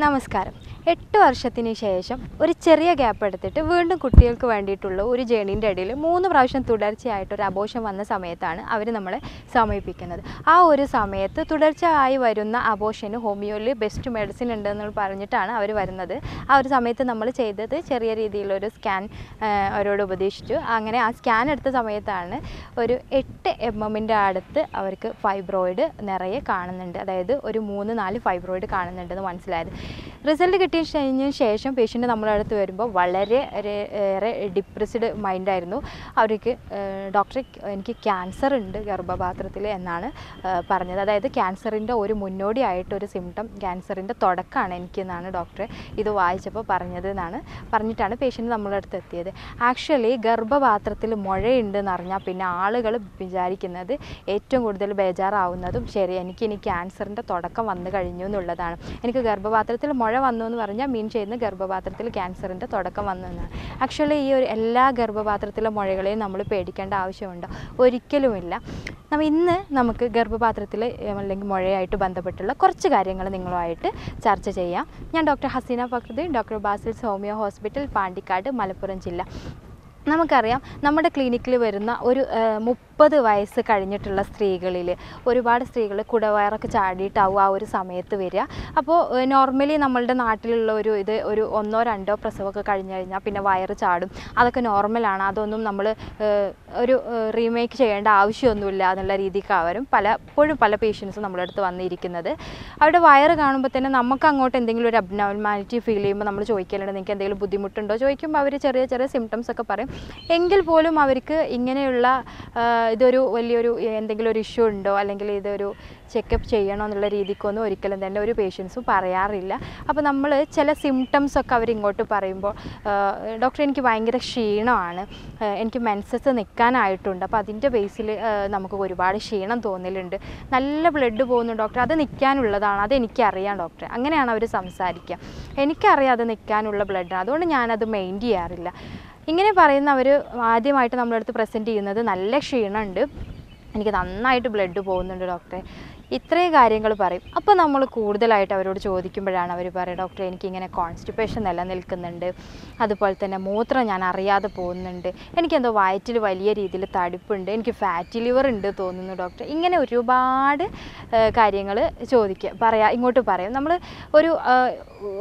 Namaskaram. 8 വർഷത്തിനു ശേഷം ഒരു ചെറിയ ഗ്യാപ്പ് എടുത്തിട്ട് വീണ്ടും കുട്ടികൾക്ക് വേണ്ടിയിട്ടുള്ള ഒരു ജേണിന്റെ ഇടയിൽ മൂന്ന് പ്രാവശ്യം തുടർച്ചയായിട്ട് ഒരു അബോർഷൻ വന്ന സമയത്താണ് അവർ നമ്മളെ സമീപിക്കുന്നത്. ആ ഒരു സമയത്ത് തുടർച്ചയായി വരുന്ന അബോർഷന് ഹോമിയോയിലെ ബെസ്റ്റ് മെഡിസിൻ ഉണ്ടെന്ന് പറഞ്ഞിട്ടാണ് അവർ വരുന്നത്. ആ ഒരു സമയത്ത് നമ്മൾ ചെയ്തത് ചെറിയ രീതിയിലുള്ള ഒരു സ്കാൻ അവരോട് ഉപദേശിച്ചു. അങ്ങനെ ആ സ്കാൻ എടുത്ത സമയത്താണ് ഒരു 8 mmന്റെ അടുത്ത് അവർക്ക് ഫൈബ്രോയിഡ് നിറയെ കാണുന്നുണ്ട്. അതായത് ഒരു 3-4 ഫൈബ്രോയിഡ് കാണുന്നുണ്ടെന്ന് മനസ്സിലായത്. റിസൾട്ട് കിട്ടിയ ശേഷം പേഷ്യൻ്റ് നമ്മുടെ അടുത്ത് വരുമ്പോൾ വളരെ ഏറെ ഡിപ്രസ്ഡ് മൈൻഡായിരുന്നു. അവർക്ക് ഡോക്ടർ എനിക്ക് ക്യാൻസർ ഉണ്ട് ഗർഭപാത്രത്തിൽ എന്നാണ് പറഞ്ഞത്. അതായത് ക്യാൻസറിൻ്റെ ഒരു മുന്നോടിയായിട്ടൊരു സിംറ്റം ക്യാൻസറിൻ്റെ തുടക്കമാണ് എനിക്കെന്നാണ് ഡോക്ടർ ഇത് വായിച്ചപ്പോൾ പറഞ്ഞത് എന്നാണ് പറഞ്ഞിട്ടാണ് പേഷ്യൻ്റ് നമ്മുടെ അടുത്ത് എത്തിയത്. ആക്ച്വലി ഗർഭപാത്രത്തിൽ മുഴയുണ്ടെന്ന് അറിഞ്ഞാൽ പിന്നെ ആളുകൾ വിചാരിക്കുന്നത് ഏറ്റവും കൂടുതൽ ബേജാറാവുന്നതും ശരി എനിക്കിനി ക്യാൻസറിൻ്റെ തുടക്കം വന്നു കഴിഞ്ഞു എന്നുള്ളതാണ്. എനിക്ക് ഗർഭപാത്രത്തിൽ മുഴ വന്നു എന്ന് പറഞ്ഞാൽ മീൻ ചെയ്യുന്ന ഗർഭപാത്രത്തിൽ ക്യാൻസറിൻ്റെ തുടക്കം വന്നു എന്നാണ്. ആക്ച്വലി ഈ ഒരു എല്ലാ ഗർഭപാത്രത്തിലെ മുഴകളെയും നമ്മൾ പേടിക്കേണ്ട ആവശ്യമുണ്ടോ? ഒരിക്കലുമില്ല. നമ്മൾ ഇന്ന് നമുക്ക് ഗർഭപാത്രത്തിൽ അല്ലെങ്കിൽ മുഴയായിട്ട് ബന്ധപ്പെട്ടുള്ള കുറച്ച് കാര്യങ്ങൾ നിങ്ങളുമായിട്ട് ചർച്ച ചെയ്യാം. ഞാൻ doctor Haseena Fakhruddin, doctor Basil's homeo hospital, Pandikkad, Malappuram ജില്ല. നമുക്കറിയാം നമ്മുടെ ക്ലിനിക്കിൽ വരുന്ന ഒരു 30 വയസ്സ് കഴിഞ്ഞിട്ടുള്ള സ്ത്രീകളിൽ ഒരുപാട് സ്ത്രീകൾ കുടവയറൊക്കെ ചാടിയിട്ടാവും ആ ഒരു സമയത്ത് വരിക. അപ്പോൾ നോർമലി നമ്മളുടെ നാട്ടിലുള്ള ഒരു ഇത് ഒരു 1-2 പ്രസവമൊക്കെ കഴിഞ്ഞ് കഴിഞ്ഞാൽ പിന്നെ വയറ് ചാടും. അതൊക്കെ നോർമലാണ്. അതൊന്നും നമ്മൾ ഒരു റീമേക്ക് ചെയ്യേണ്ട ആവശ്യമൊന്നുമില്ല എന്നുള്ള രീതിക്ക് അവരും പലപ്പോഴും പേഷ്യൻസും നമ്മുടെ അടുത്ത് വന്നിരിക്കുന്നത്. അവരുടെ വയറ് കാണുമ്പോൾ തന്നെ നമുക്ക് അങ്ങോട്ട് എന്തെങ്കിലും ഒരു അബ്നോർമാലിറ്റി ഫീൽ ചെയ്യുമ്പോൾ നമ്മൾ ചോദിക്കലുണ്ട്, നിങ്ങൾക്ക് എന്തെങ്കിലും ബുദ്ധിമുട്ടുണ്ടോ ചോദിക്കുമ്പോൾ അവർ ചെറിയ ചെറിയ സിംറ്റംസ് ഒക്കെ പറയും. എങ്കിൽ പോലും അവർക്ക് ഇങ്ങനെയുള്ള ഇതൊരു വലിയൊരു എന്തെങ്കിലും ഒരു ഇഷ്യൂ ഉണ്ടോ അല്ലെങ്കിൽ ഇതൊരു ചെക്കപ്പ് ചെയ്യണോ എന്നുള്ള രീതിക്കൊന്നും ഒരിക്കലും തന്നെ ഒരു പേഷ്യൻസും പറയാറില്ല. അപ്പോൾ നമ്മൾ ചില സിംറ്റംസൊക്കെ അവരിങ്ങോട്ട് പറയുമ്പോൾ ഡോക്ടർ എനിക്ക് ഭയങ്കര ക്ഷീണമാണ്, എനിക്ക് മെൻസസ് നിൽക്കാനായിട്ടുണ്ട്, അപ്പോൾ അതിൻ്റെ ബേസിൽ നമുക്ക് ഒരുപാട് ക്ഷീണം തോന്നലുണ്ട്, നല്ല ബ്ലഡ് പോകുന്നു ഡോക്ടർ, അത് നിൽക്കാനുള്ളതാണ്, അതെനിക്കറിയാം ഡോക്ടർ, അങ്ങനെയാണ് അവർ സംസാരിക്കുക. എനിക്കറിയാം അത് നിൽക്കാനുള്ള ബ്ലഡാണ്, അതുകൊണ്ട് ഞാനത് മെയിൻറ്റ് ചെയ്യാറില്ല. ഇങ്ങനെ പറയുന്നവർ ആദ്യമായിട്ട് നമ്മുടെ അടുത്ത് പ്രസൻറ്റ് ചെയ്യുന്നത് നല്ല ക്ഷീണമുണ്ട്, എനിക്ക് നന്നായിട്ട് ബ്ലഡ് പോകുന്നുണ്ട് ഡോക്ടറെ, ഇത്രയും കാര്യങ്ങൾ പറയും. അപ്പോൾ നമ്മൾ കൂടുതലായിട്ട് അവരോട് ചോദിക്കുമ്പോഴാണ് അവർ പറയുക, ഡോക്ടറെ എനിക്കിങ്ങനെ കോൺസ്റ്റിപ്പേഷൻ നിലനിൽക്കുന്നുണ്ട്, അതുപോലെ തന്നെ മൂത്രം ഞാൻ അറിയാതെ പോകുന്നുണ്ട്, എനിക്കെന്തോ വയറ്റിൽ വലിയ രീതിയിൽ തടിപ്പുണ്ട്, എനിക്ക് ഫാറ്റി ലിവർ ഉണ്ട് തോന്നുന്നു ഡോക്ടർ, ഇങ്ങനെ ഒരുപാട് കാര്യങ്ങൾ ഇങ്ങോട്ട് പറയും. നമ്മൾ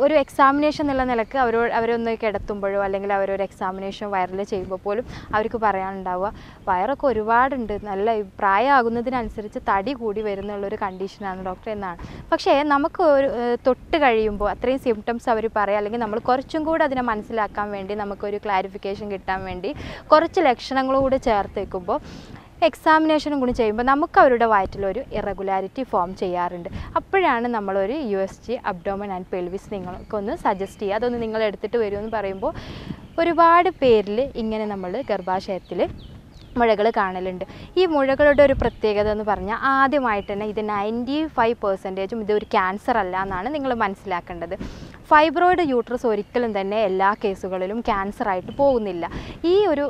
ഒരു എക്സാമിനേഷൻ എന്നുള്ള നിലക്ക് അവരൊന്ന് കിടത്തുമ്പോഴോ അല്ലെങ്കിൽ അവരൊരു എക്സാമിനേഷൻ വയറിൽ ചെയ്യുമ്പോൾ പോലും അവർക്ക് പറയാനുണ്ടാവുക വയറൊക്കെ ഒരുപാടുണ്ട്, നല്ല പ്രായമാകുന്നതിനനുസരിച്ച് തടി കൂടി വരുന്നുള്ളൊരു കണ്ടീഷനാണ് ഡോക്ടർ എന്നാണ്. പക്ഷേ നമുക്ക് ഒരു തൊട്ട് കഴിയുമ്പോൾ അത്രയും സിംറ്റംസ് അവർ പറയുക അല്ലെങ്കിൽ നമ്മൾ കുറച്ചും കൂടെ അതിനെ മനസ്സിലാക്കാൻ വേണ്ടി നമുക്കൊരു ക്ലാരിഫിക്കേഷൻ കിട്ടാൻ വേണ്ടി കുറച്ച് ലക്ഷണങ്ങളോട് ചേർത്ത് വയ്ക്കുമ്പോൾ എക്സാമിനേഷനും കൂടി ചെയ്യുമ്പോൾ നമുക്ക് അവരുടെ വയറ്റിലൊരു ഇറഗുലാരിറ്റി ഫോം ചെയ്യാറുണ്ട്. അപ്പോഴാണ് നമ്മളൊരു USG അബ്ഡോമൻ ആൻഡ് പെൽവിസ് നിങ്ങൾക്കൊന്ന് സജസ്റ്റ് ചെയ്യുക, അതൊന്ന് നിങ്ങൾ എടുത്തിട്ട് വരുമെന്ന് പറയുമ്പോൾ ഒരുപാട് പേരിൽ ഇങ്ങനെ നമ്മൾ ഗർഭാശയത്തിൽ മുഴകൾ കാണലുണ്ട്. ഈ മുഴകളുടെ ഒരു പ്രത്യേകത എന്ന് പറഞ്ഞാൽ ആദ്യമായിട്ട് തന്നെ ഇത് 95% ഇതൊരു ക്യാൻസർ അല്ല എന്നാണ് നിങ്ങൾ മനസ്സിലാക്കേണ്ടത്. ഫൈബ്രോയിഡ് യൂട്രസ് ഒരിക്കലും തന്നെ എല്ലാ കേസുകളിലും ക്യാൻസറായിട്ട് പോകുന്നില്ല. ഈ ഒരു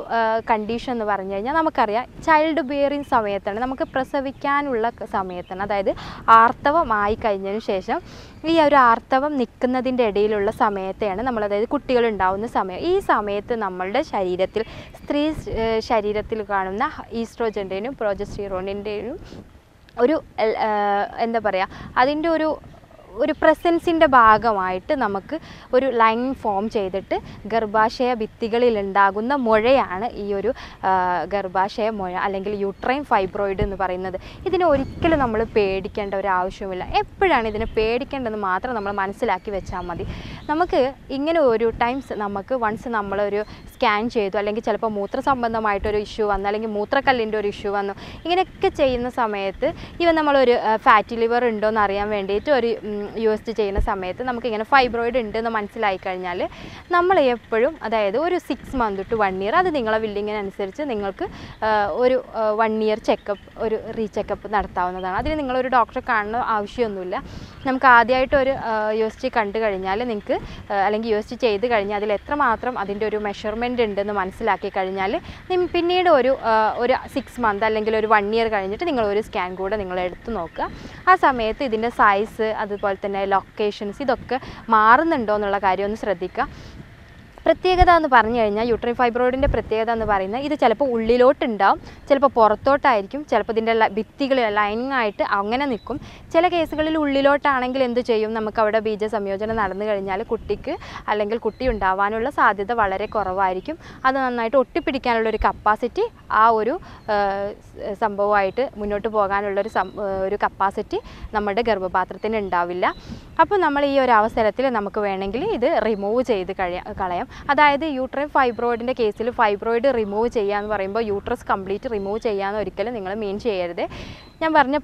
കണ്ടീഷൻ എന്ന് പറഞ്ഞു കഴിഞ്ഞാൽ നമുക്കറിയാം ചൈൽഡ് ബിയറിങ് സമയത്താണ്, നമുക്ക് പ്രസവിക്കാനുള്ള സമയത്താണ്, അതായത് ആർത്തവമായി കഴിഞ്ഞതിന് ശേഷം ഈ ഒരു ആർത്തവം നിൽക്കുന്നതിൻ്റെ ഇടയിലുള്ള സമയത്തെയാണ് നമ്മൾ, അതായത് കുട്ടികളുണ്ടാവുന്ന സമയം. ഈ സമയത്ത് നമ്മളുടെ ശരീരത്തിൽ, സ്ത്രീ ശരീരത്തിൽ കാണുന്ന ഈസ്ട്രോജൻ്റെയും പ്രോജസ്റ്റിറോണിൻ്റെയും ഒരു എന്താ പറയുക, അതിൻ്റെ ഒരു പ്രസൻസിൻ്റെ ഭാഗമായിട്ട് നമുക്ക് ഒരു ലൈൻ ഫോം ചെയ്തിട്ട് ഗർഭാശയ ഭിത്തികളിലുണ്ടാകുന്ന മുഴയാണ് ഈ ഒരു ഗർഭാശയ മുഴ അല്ലെങ്കിൽ യൂട്രൈൻ ഫൈബ്രോയിഡ് എന്ന് പറയുന്നത്. ഇതിനെ ഒരിക്കലും നമ്മൾ പേടിക്കേണ്ട ഒരു ആവശ്യമില്ല. എപ്പോഴാണ് ഇതിനെ പേടിക്കേണ്ടതെന്ന് മാത്രം നമ്മൾ മനസ്സിലാക്കി വെച്ചാൽ മതി. നമുക്ക് ഇങ്ങനെ ഒരു ടൈംസ് നമുക്ക് വൺസ് നമ്മളൊരു സ്കാൻ ചെയ്തു അല്ലെങ്കിൽ ചിലപ്പോൾ മൂത്ര സംബന്ധമായിട്ടൊരു ഇഷ്യൂ വന്നു അല്ലെങ്കിൽ മൂത്രക്കല്ലിൻ്റെ ഒരു ഇഷ്യൂ വന്നു, ഇങ്ങനെയൊക്കെ ചെയ്യുന്ന സമയത്ത് ഇവൻ നമ്മളൊരു ഫാറ്റി ലിവർ ഉണ്ടോ എന്ന് അറിയാൻ വേണ്ടിയിട്ട് ഒരു USG ചെയ്യുന്ന സമയത്ത് നമുക്കിങ്ങനെ ഫൈബ്രോയിഡ് ഉണ്ടെന്ന് മനസ്സിലായി കഴിഞ്ഞാൽ നമ്മൾ എപ്പോഴും, അതായത് ഒരു 6 month to 1 year, അത് നിങ്ങളെ വില്ലിങ്ങിനനുസരിച്ച് നിങ്ങൾക്ക് ഒരു 1 year ചെക്കപ്പ്, ഒരു റീചെക്കപ്പ് നടത്താവുന്നതാണ്. അതിന് നിങ്ങളൊരു ഡോക്ടറെ കാണുന്ന ആവശ്യമൊന്നുമില്ല. നമുക്ക് ആദ്യമായിട്ട് ഒരു USG കണ്ടു കഴിഞ്ഞാൽ നിങ്ങൾക്ക് Pratyekada ennu paranju kaniyal uterine fibroid inde pratyekada ennu parayunna idu chelappo ullilottu undavum chelappo porthottu aayirkum chelappo idinde bittigal lining aayittu angane nikkum chela casegalil ullilottu aanengil endu cheyyum namukku avada bija samyojana nadannu kaniyal kuttikku allengil kutti undavanulla sadhyatha valare koravayirkum adu nannayittu otti pidikkananulla oru capacity aa oru sambhavayittu munnottu poganulla oru capacity nammade garbhapathrathinu undavilla appo nammal ee oru avasarathil namukku venengil idu remove cheyidu kaliyam That is the uterine fibroid in the case of fibroid remove and uterus complete remove and main chair. We have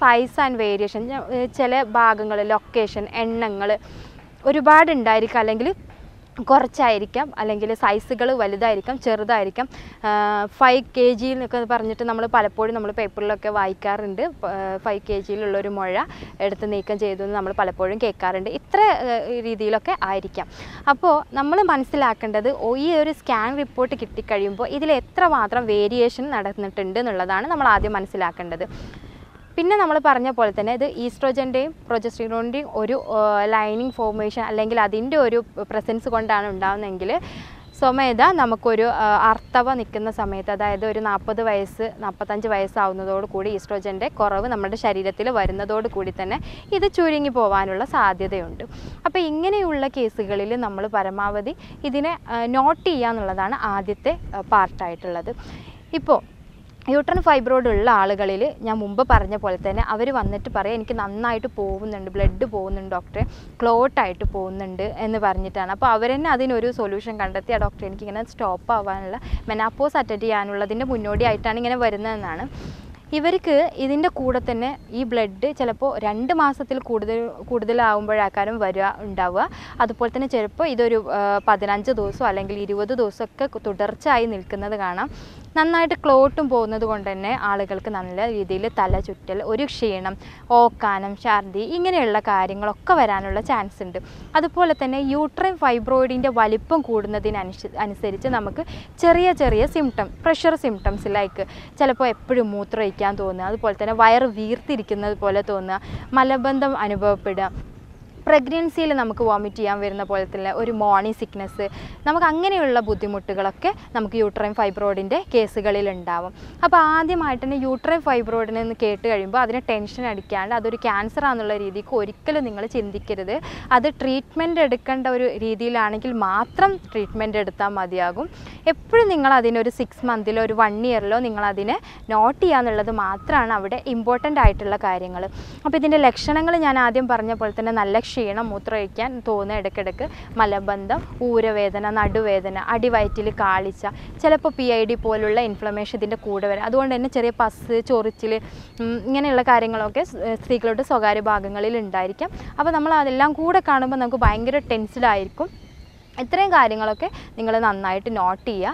size and variation, location, and Korchairicum, Alangil size, Validaricum, Cherdaricum, 5 kg, Parnitanam, Palapodin, paper like a Vicar and 5 kg Lorimora, at the Nakan Jedun, Namal Palapodin, Cake current, Itra Ridiloca, Iricum. Apo Namal Mansilak under the OE scan report Kitikarimbo, Idiletra Matra variation, Nadathan Tendon, Ladana, Namadi Mansilak under the പിന്നെ നമ്മൾ പറഞ്ഞ പോലെ തന്നെ ഇത് ഈസ്ട്രോജന്റേയും പ്രോജസ്റ്റിറോണിന്റേയും ഒരു lining formation അല്ലെങ്കിൽ അതിന്റെ ഒരു പ്രസൻസ് കൊണ്ടാണ് ഉണ്ടാവുന്നെങ്കിൽ സമയദാ നമുക്കൊരു അർത്തവ നിൽക്കുന്ന സമയത്ത് അതായത് ഒരു 40 വയസ്സ് 45 വയസ്സ് ആവുന്നതോട് കൂടി ഈസ്ട്രോജന്റെ കുറവ് നമ്മുടെ ശരീരത്തിൽ വരുന്നതോട് കൂടി തന്നെ ഇത് ചുരുങ്ങി പോവാനുള്ള സാധ്യതയുണ്ട്. അപ്പോൾ ഇങ്ങനെയുള്ള കേസുകളിൽ നമ്മൾ പരമാവധി ഇതിനെ നോട്ട് ചെയ്യാനുള്ളതാണ് ആദ്യത്തെ പാർട്ട് ആയിട്ടുള്ളത്. ഇപ്പോൾ Uterine fibroid is a very important part of the body. It is a very important part of clot tight to the solution the doctor can stop menopause at the end of the ഇവർക്ക് ഇതിന്റെ കൂടെ തന്നെ ഈ blood ചിലപ്പോൾ 2 മാസത്തിൽ കൂടുതൽ ആവുമ്പോൾ ആകാരം വരാ ഉണ്ടാവുക അതുപോലെ തന്നെ ചിലപ്പോൾ ഇതൊരു 15 ദിവസം അല്ലെങ്കിൽ 20 ദിവസം ഒക്കെ തുടർച്ചയായി നിൽക്കുന്നത് കാണാം നന്നായിട്ട് ക്ലോട്ടും പോകുന്നതുകൊണ്ട് തന്നെ ആളുകൾക്ക് നല്ല രീതിയിൽ തലചുറ്റൽ ഒരു ക്ഷീണം ഓക്കാനം ഛർദി ഇങ്ങനെയുള്ള കാര്യങ്ങളൊക്കെ വരാനുള്ള ചാൻസ് ഉണ്ട് അതുപോലെ തന്നെ യൂട്രൈൻ ഫൈബ്രോയിഡിന്റെ വലിപ്പം കൂടുന്നതിനനുസരിച്ച് നമുക്ക് ചെറിയ ചെറിയ സിംപ്റ്റം പ്രഷർ സിംപ്റ്റംസ് ലൈക്ക് ചിലപ്പോൾ എപ്പോഴും മൂത്രയിക്കുക അതുപോലെ തന്നെ വയർ വീർത്തിരിക്കുന്നത് പോലെ തോന്നുക മലബന്ധം അനുഭവപ്പെടുക Pregnancy, നമുക്ക് വോമിറ്റ് ചെയ്യാൻ വരുന്ന പോലത്തെ ഒരു മോർണിംഗ് സിക്നെസ് നമുക്ക് അങ്ങനെയുള്ള ബുദ്ധിമുട്ടുകളൊക്കെ നമുക്ക് യൂട്രൈൻ ഫൈബ്രോയിഡിന്റെ കേസുകളിൽ ഉണ്ടാവും. അപ്പോൾ ആദ്യമായിട്ട് തന്നെ യൂട്രൈൻ ഫൈബ്രോയിഡ് എന്ന് കേട്ട് കഴിയുമ്പോൾ അതിനെ ടെൻഷൻ അടിക്കാണ്ട് അതൊരു ക്യാൻസർ ആണെന്നുള്ള രീതിയിൽ ഒരിക്കലും നിങ്ങൾ ചിന്തിക്കരുത്. അത് ട്രീറ്റ്മെന്റ് എടുക്കേണ്ട ഒരു രീതിയിലാണെങ്കിൽ മാത്രം ട്രീറ്റ്മെന്റ് എടുത്താൽ മതിയാകും. എപ്പോഴും നിങ്ങൾ അതിനെ ഒരു 6 മന്തിലോ ഒരു 1 ഇയറിലോ നിങ്ങൾ അതിനെ നോട്ട് ചെയ്യാനുള്ളത് മാത്രമാണ് അവിടെ ഇമ്പോർട്ടന്റ് ആയിട്ടുള്ള കാര്യങ്ങൾ. അപ്പോൾ ഇതിന്റെ ലക്ഷണങ്ങൾ ഞാൻ ആദ്യം പറഞ്ഞ പോലെ തന്നെ നല്ല Mutraikan, Tona Decadaka, Malabanda, Urevedana, Naduvedana, Adivaitili Kalicha, Chelapo PID polula inflammation in the Kuda, Adon and Cherry Pass, Chorichili, Yanella Karangalocus, Siglo to Sogari Bagangalil and Diricam, Abanamala, the Lankuda Kanamanago Banger, Tensed Iricum, Ethren Karangalocke, Ningalan night, not tea.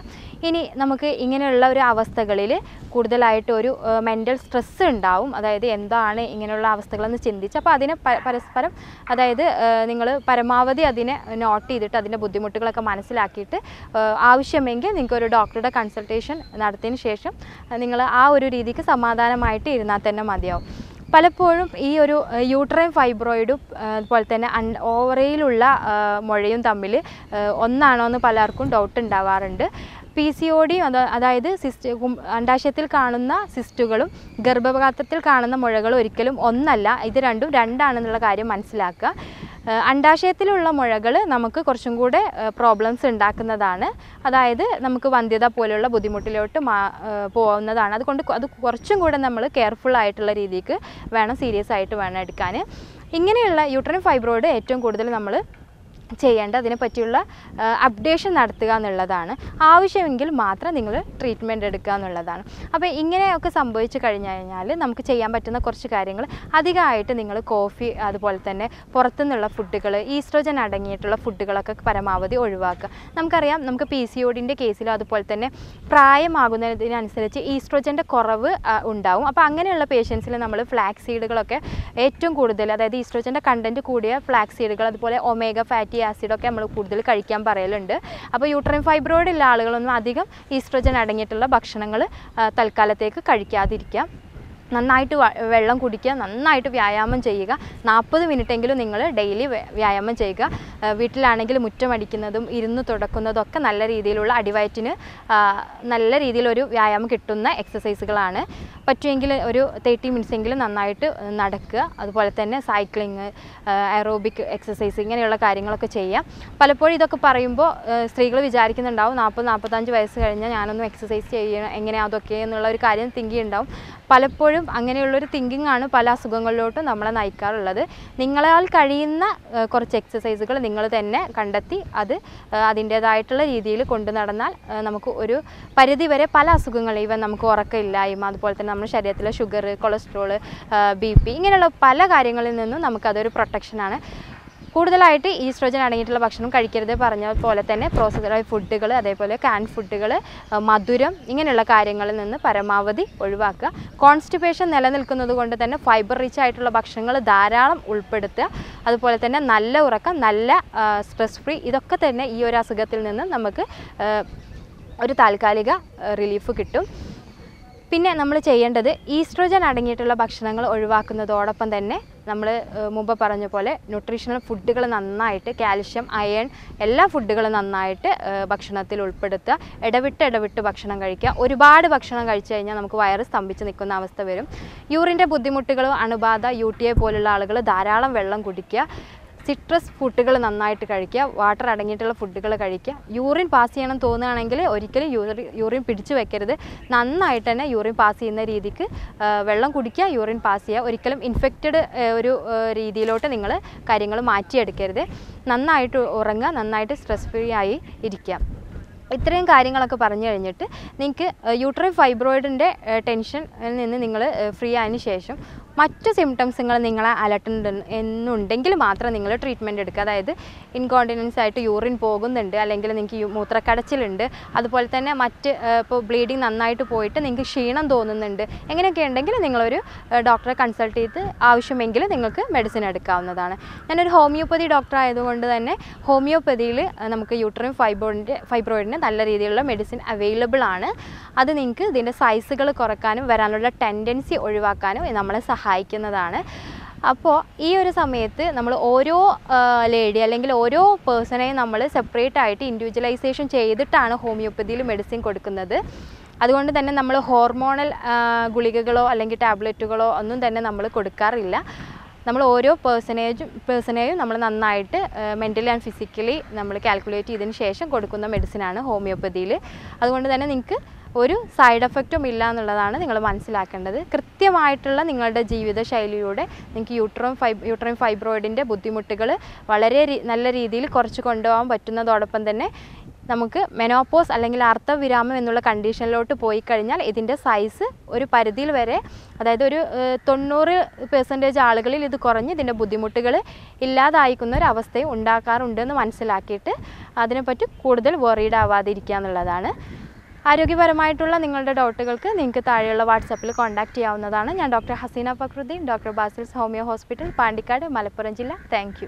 In Ingenella Avastagalile, Kudalaitoru, mental stress and down, Ada Endane, Ingenella Avastagal and Chindicha, Padina Parasparam, Ada Ningala Paramavadi Adina, naughty, the Tadina Buddhimutaka Manasilakite, Avisha Mengen, Ninkor doctor, a consultation, Nathan Shesham, and Ningala Aurika Samadana Mighty, Nathana Madio. പലപ്പോഴും ഈ ഒരു uterine ഫൈബ്രോയിഡും അതുപോലെ തന്നെ ഓവറിയിലുള്ള മുഴയും തമ്മിൽ ഒന്നാണോ എന്ന് പലർക്കും doubt ഉണ്ടാവാറുണ്ട് PCOD അതായത് സിസ്റ്റ് അണ്ടാശയത്തിൽ കാണുന്ന സിസ്റ്റുകളും ഗർഭപാത്രത്തിൽ കാണുന്ന മുഴകളും ഒരിക്കലും ഒന്നല്ല ഇത് രണ്ടും രണ്ടാണെന്നുള്ള കാര്യം മനസ്സിലാക്കുക അണ്ടാശയത്തിലുള്ള മുഴകൾ നമുക്ക് കുറച്ചും കൂടി പ്രോബ്ലംസ് ഉണ്ടാക്കുന്നതാണ് അതായത് നമുക്ക് വന്ധ്യത പോലെയുള്ള ബുദ്ധിമുട്ടിലോട്ട് പോവുന്നതാണ് അതുകൊണ്ട് അത് കുറച്ചും കൂടി നമ്മൾ കെയർഫുൾ ആയിട്ടുള്ള രീതിക്ക് വേണം സീരിയസ് ആയിട്ട് വേണം എടുക്കാൻ ഇങ്ങനെയുള്ള യൂട്രൈൻ ഫൈബ്രോയിഡ് ഏറ്റവും കൂടുതൽ നമ്മൾ ചെയ്യേണ്ട അതിനെ പറ്റിയുള്ള അപ്ഡേഷൻ നടത്തുക എന്നുള്ളതാണ് ആവശ്യമെങ്കിൽ മാത്രം നിങ്ങൾ ട്രീറ്റ്മെൻറ്റ് എടുക്കുക എന്നുള്ളതാണ് അപ്പോൾ ഇങ്ങനെയൊക്കെ സംഭവിച്ചു കഴിഞ്ഞു കഴിഞ്ഞാൽ നമുക്ക് ചെയ്യാൻ പറ്റുന്ന കുറച്ച് കാര്യങ്ങൾ അധികമായിട്ട് നിങ്ങൾ കോഫി അതുപോലെ തന്നെ പുറത്തുനിന്നുള്ള ഫുഡുകൾ ഈസ്ട്രോജൻ അടങ്ങിയിട്ടുള്ള ഫുഡുകളൊക്കെ പരമാവധി ഒഴിവാക്കുക നമുക്കറിയാം നമുക്ക് പി സി ഒഡിൻ്റെ കേസിലും അതുപോലെ തന്നെ പ്രായമാകുന്നതിനനുസരിച്ച് ഈസ്ട്രോജൻ്റെ കുറവ് ഉണ്ടാവും അപ്പോൾ അങ്ങനെയുള്ള പേഷ്യൻസിൽ നമ്മൾ ഫ്ലാക്സ് സീഡുകളൊക്കെ ഏറ്റവും കൂടുതൽ അതായത് ഈസ്ട്രോജൻ്റെ കണ്ടൻറ്റ് കൂടിയ ഫ്ലാക്സ് സീഡുകൾ അതുപോലെ ഒമേഗ ഫാറ്റി ആസിഡൊക്കെ നമ്മൾ കൂടുതൽ കഴിക്കാൻ പറയലുണ്ട് അപ്പോൾ യൂട്രൈൻ ഫൈബ്രോയിഡ് ഉള്ള ആളുകളൊന്നും അധികം ഈസ്ട്രോജൻ അടങ്ങിയിട്ടുള്ള ഭക്ഷണങ്ങൾ തൽക്കാലത്തേക്ക് കഴിക്കാതിരിക്കുക നന്നായിട്ട് വെള്ളം കുടിക്കുക നന്നായിട്ട് വ്യായാമം ചെയ്യുക 40 മിനിറ്റെങ്കിലും നിങ്ങൾ ഡെയിലി വ്യായാമം ചെയ്യുക വീട്ടിലാണെങ്കിൽ മുറ്റമടിക്കുന്നതും ഇരുന്ന് തുടക്കുന്നതും ഒക്കെ നല്ല രീതിയിലുള്ള അടിവയറ്റിന് നല്ല രീതിയിലൊരു വ്യായാമം കിട്ടുന്ന എക്സസൈസുകളാണ് പറ്റുമെങ്കിൽ ഒരു 30 മിനിറ്റ്സ് എങ്കിലും നന്നായിട്ട് നടക്കുക അതുപോലെ തന്നെ സൈക്ലിങ് എറോബിക് എക്സസൈസ് ഇങ്ങനെയുള്ള കാര്യങ്ങളൊക്കെ ചെയ്യാം പലപ്പോഴും ഇതൊക്കെ പറയുമ്പോൾ സ്ത്രീകൾ വിചാരിക്കുന്നുണ്ടാവും 40-45 വയസ്സ് കഴിഞ്ഞാൽ ഞാനൊന്നും എക്സസൈസ് ചെയ്യണം എങ്ങനെയാണ് അതൊക്കെ എന്നുള്ള ഒരു കാര്യം തിങ്കി ഉണ്ടാവും പലപ്പോഴും അങ്ങനെയുള്ളൊരു തിങ്കിങ് ആണ് പല അസുഖങ്ങളിലോട്ടും നമ്മളെ നയിക്കാറുള്ളത് നിങ്ങളാൽ കഴിയുന്ന കുറച്ച് എക്സസൈസുകൾ നിങ്ങൾ തന്നെ കണ്ടെത്തി അത് അതിൻ്റേതായിട്ടുള്ള രീതിയിൽ കൊണ്ടു നടന്നാൽ നമുക്ക് ഒരു പരിധിവരെ പല അസുഖങ്ങൾ ഈവൻ നമുക്ക് ഉറക്കമില്ലായ്മ അതുപോലെ തന്നെ നമ്മുടെ ശരീരത്തിലെ ഷുഗർ കൊളസ്ട്രോൾ BP ഇങ്ങനെയുള്ള പല കാര്യങ്ങളിൽ നിന്നും നമുക്കതൊരു പ്രൊട്ടക്ഷനാണ് കൂടുതലായിട്ട് ഈസ്ട്രോജൻ അടങ്ങിയിട്ടുള്ള ഭക്ഷണം കഴിക്കരുത് പറഞ്ഞ പോലെ തന്നെ പ്രോസസ്ഡ് ഫുഡുകൾ അതേപോലെ ക്യാൻ ഫുഡുകൾ മധുരം ഇങ്ങനെയുള്ള കാര്യങ്ങളിൽ നിന്ന് പരമാവധി ഒഴിവാക്കുക കോൺസ്റ്റിപ്പേഷൻ നിലനിൽക്കുന്നത് കൊണ്ട് തന്നെ ഫൈബർ റിച്ച് ആയിട്ടുള്ള ഭക്ഷണങ്ങൾ ധാരാളം ഉൾപ്പെടുത്തുക അതുപോലെ തന്നെ നല്ല ഉറക്കം നല്ല സ്ട്രെസ് ഫ്രീ ഇതൊക്കെ തന്നെ ഈ ഒരു അസുഖത്തിൽ നിന്ന് നമുക്ക് ഒരു താൽക്കാലിക റിലീഫ് കിട്ടും പിന്നെ നമ്മൾ ചെയ്യേണ്ടത് ഈസ്ട്രോജൻ അടങ്ങിയിട്ടുള്ള ഭക്ഷണങ്ങൾ ഒഴിവാക്കുന്നതോടൊപ്പം തന്നെ നമ്മൾ മുമ്പ് പറഞ്ഞ പോലെ ന്യൂട്രീഷണൽ ഫുഡുകൾ നന്നായിട്ട് കാൽഷ്യം അയൺ എല്ലാ ഫുഡുകളും നന്നായിട്ട് ഭക്ഷണത്തിൽ ഉൾപ്പെടുത്തുക ഇടവിട്ട് ഭക്ഷണം കഴിക്കുക ഒരുപാട് ഭക്ഷണം കഴിച്ചു കഴിഞ്ഞാൽ നമുക്ക് വയറ് സ്തംഭിച്ച് നിൽക്കുന്ന അവസ്ഥ വരും യൂറിൻ്റെ ബുദ്ധിമുട്ടുകളും അണുബാധ UTI പോലുള്ള ആളുകൾ ധാരാളം വെള്ളം കുടിക്കുക സിട്രസ് ഫുഡുകൾ നന്നായിട്ട് കഴിക്കുക വാട്ടർ അടങ്ങിയിട്ടുള്ള ഫുഡുകൾ കഴിക്കുക യൂറിൻ പാസ് ചെയ്യണം തോന്നുകയാണെങ്കിൽ ഒരിക്കലും യൂറിൻ പിടിച്ചു വെക്കരുത് നന്നായിട്ട് തന്നെ യൂറിൻ പാസ് ചെയ്യുന്ന രീതിക്ക് വെള്ളം കുടിക്കുക യൂറിൻ പാസ് ചെയ്യുക ഒരിക്കലും ഇൻഫെക്റ്റഡ് ഒരു രീതിയിലോട്ട് നിങ്ങൾ കാര്യങ്ങൾ മാറ്റിയെടുക്കരുത് നന്നായിട്ട് ഉറങ്ങുക നന്നായിട്ട് സ്ട്രെസ് ഫ്രീ ആയി ഇരിക്കുക ഇത്രയും കാര്യങ്ങളൊക്കെ പറഞ്ഞു കഴിഞ്ഞിട്ട് നിങ്ങൾക്ക് യൂട്രൈൻ ഫൈബ്രോയിഡിൻ്റെ ടെൻഷനിൽ നിന്ന് നിങ്ങൾ ഫ്രീ ആയതിനു ശേഷം മറ്റ് സിംറ്റംസുകൾ നിങ്ങളെ അലട്ടുന്നുണ്ടെങ്കിൽ മാത്രം നിങ്ങൾ ട്രീറ്റ്മെൻറ്റ് എടുക്കുക അതായത് ഇൻകോണ്ടിനൻസ് ആയിട്ട് യൂറിൻ പോകുന്നുണ്ട് അല്ലെങ്കിൽ നിങ്ങൾക്ക് മൂത്രക്കടച്ചിലുണ്ട് അതുപോലെ തന്നെ മറ്റ് ഇപ്പോൾ ബ്ലീഡിങ് നന്നായിട്ട് പോയിട്ട് നിങ്ങൾക്ക് ക്ഷീണം തോന്നുന്നുണ്ട് എങ്ങനെയൊക്കെ ഉണ്ടെങ്കിൽ നിങ്ങളൊരു ഡോക്ടറെ കൺസൾട്ട് ചെയ്ത് ആവശ്യമെങ്കിൽ നിങ്ങൾക്ക് മെഡിസിൻ എടുക്കാവുന്നതാണ് ഞാനൊരു ഹോമിയോപ്പതി ഡോക്ടർ ആയതുകൊണ്ട് തന്നെ ഹോമിയോപ്പതിയിൽ നമുക്ക് യൂട്രൈൻ ഫൈബ്രോയിഡിന് നല്ല രീതിയിലുള്ള മെഡിസിൻ അവൈലബിൾ ആണ് അത് നിങ്ങൾക്ക് ഇതിൻ്റെ സൈസുകൾ കുറയ്ക്കാനും വരാനുള്ള ടെൻഡൻസി ഒഴിവാക്കാനും നമ്മളെ സഹായിക്കുന്നതാണ് അപ്പോൾ ഈ ഒരു സമയത്ത് നമ്മൾ ഓരോ ലേഡി അല്ലെങ്കിൽ ഓരോ പേഴ്സണെയും നമ്മൾ സെപ്പറേറ്റ് ആയിട്ട് ഇൻഡിവിജ്വലൈസേഷൻ ചെയ്തിട്ടാണ് ഹോമിയോപ്പതിയിൽ മെഡിസിൻ കൊടുക്കുന്നത് അതുകൊണ്ട് തന്നെ നമ്മൾ ഹോർമോണൽ ഗുളികകളോ അല്ലെങ്കിൽ ടാബ്ലറ്റുകളോ ഒന്നും തന്നെ നമ്മൾ കൊടുക്കാറില്ല നമ്മൾ ഓരോ പേഴ്സണേയും നമ്മൾ നന്നായിട്ട് മെൻ്റലി ആൻഡ് ഫിസിക്കലി നമ്മൾ കാൽക്കുലേറ്റ് ചെയ്തതിന് ശേഷം കൊടുക്കുന്ന മെഡിസിനാണ് ഹോമിയോപ്പതിയിൽ അതുകൊണ്ട് തന്നെ നിങ്ങൾക്ക് ഒരു സൈഡ് എഫക്റ്റും ഇല്ല എന്നുള്ളതാണ് നിങ്ങൾ മനസ്സിലാക്കേണ്ടത് കൃത്യമായിട്ടുള്ള നിങ്ങളുടെ ജീവിതശൈലിയിലൂടെ നിങ്ങൾക്ക് യൂട്രൈൻ ഫൈബ്രോയിഡിൻ്റെ ബുദ്ധിമുട്ടുകൾ വളരെ നല്ല രീതിയിൽ കുറച്ച് കൊണ്ടുപോകാൻ പറ്റുന്നതോടൊപ്പം തന്നെ നമുക്ക് മെനോപോസ് അല്ലെങ്കിൽ അർദ്ധവിരാമം എന്നുള്ള കണ്ടീഷനിലോട്ട് പോയി കഴിഞ്ഞാൽ ഇതിൻ്റെ സൈസ് ഒരു പരിധിയിൽ വരെ അതായത് ഒരു 90% ആളുകളിൽ ഇത് കുറഞ്ഞ് ഇതിൻ്റെ ബുദ്ധിമുട്ടുകൾ ഇല്ലാതായിരിക്കുന്ന ഒരു അവസ്ഥയും ഉണ്ടാക്കാറുണ്ടെന്ന് മനസ്സിലാക്കിയിട്ട് അതിനെപ്പറ്റി കൂടുതൽ വറീഡ് ആവാതിരിക്കുക എന്നുള്ളതാണ് ആരോഗ്യപരമായിട്ടുള്ള നിങ്ങളുടെ ഡൗട്ടുകൾക്ക് നിങ്ങൾക്ക് താഴെയുള്ള വാട്സാപ്പിൽ കോൺടാക്റ്റ് ചെയ്യാവുന്നതാണ് ഞാൻ doctor Haseena Fakhruddin doctor Basil's homeo hospital Pandikkad Malappuram ജില്ല താങ്ക്